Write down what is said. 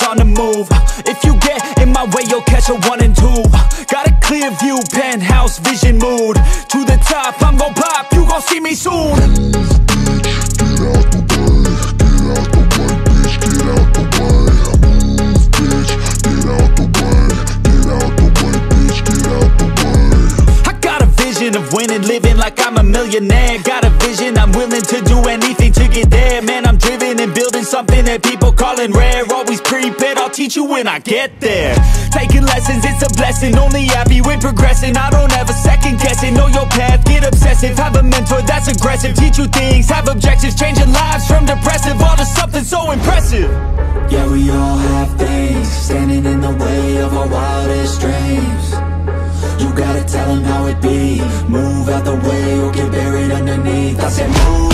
always on the move. If you get in my way, you'll catch a 1 and 2. Got a clear view, penthouse, vision mood. To the top, I'm gon' pop, you gon' see me soon. I got a vision of winning, living like I'm a millionaire. Got a vision, I'm willing to do anything to get there. Man, I'm driven and building something that people calling rare. Always prepared, I'll teach you when I get there. Taking lessons, it's a blessing. Only happy when progressing. I don't ever second guess it. Know your path, get obsessive. Have a mentor that's aggressive. Teach you things, have objectives. Changing lives from depressive all to something so impressive. Yeah, we all have things standing in the way of our wildest dreams. You gotta tell them how it be. Move out the way or get buried underneath. I said move.